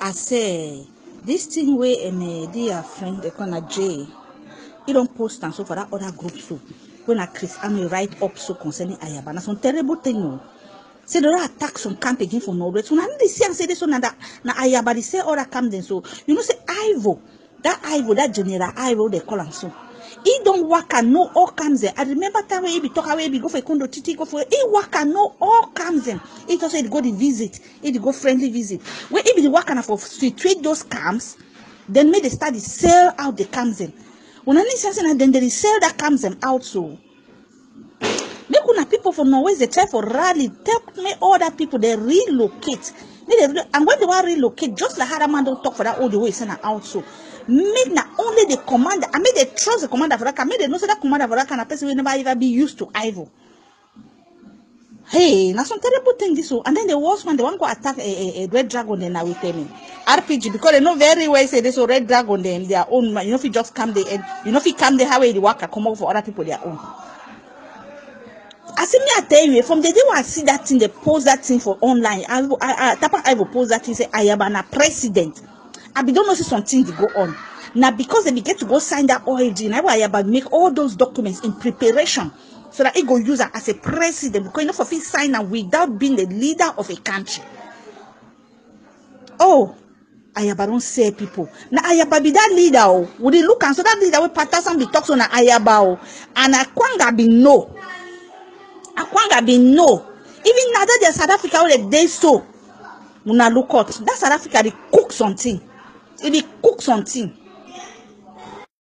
I say, this thing way and my dear friend, they call Jay. He don't post and so for that other group so. When I Chris, I'm a write up so concerning Ayaba. That's some terrible thing, no. Say there are attacks on camp again for Norway. So now they see and say this one and that. Now Ayaba they say all that camp then so. You know say Ivo, that general Ivo they call and so. He don't work and know all comes in. I remember time where he be talk away, he be go for a condo titi, go for he work and know all comes in. He also he go the visit, he go friendly visit. When he be work and for treat those camps, then make the study sell out the camps in. When I need something and then they sell that camps them out so. Make una people from Norway they try for rally, tell me all that people they relocate. And when they want to relocate, just like how that man don't talk for that all the way, send her out so. Make na only the commander, I mean they trust the commander for that, I mean they know so that commander for that kind of person will never ever be used to Ivo. Hey, now some terrible thing this one. And then the worst one, they want to go attack a red dragon then I will tell him. RPG, because they know very well say this red dragon then their own, you know if you just come the end, you know if you come the highway the worker come out for other people their own. I see me I tell you, from the day when I see that thing, they post that thing for online. I will post that thing, say Ayaba na president. I don't know something to go on. Now because they get to go sign that OAG, now Ayaba make all those documents in preparation so that he go use her as a president because enough of his sign and without being the leader of a country. Oh, Ayaba don't say people. Now Ayaba be that leader. Oh, would he look and so that leader will Patterson be talks on Ayaba oh, and Akwanga be no. Akwanga be no. Even now that they're South Africa all the day so. Muna look out. That South Africa they cook something. It will cook something.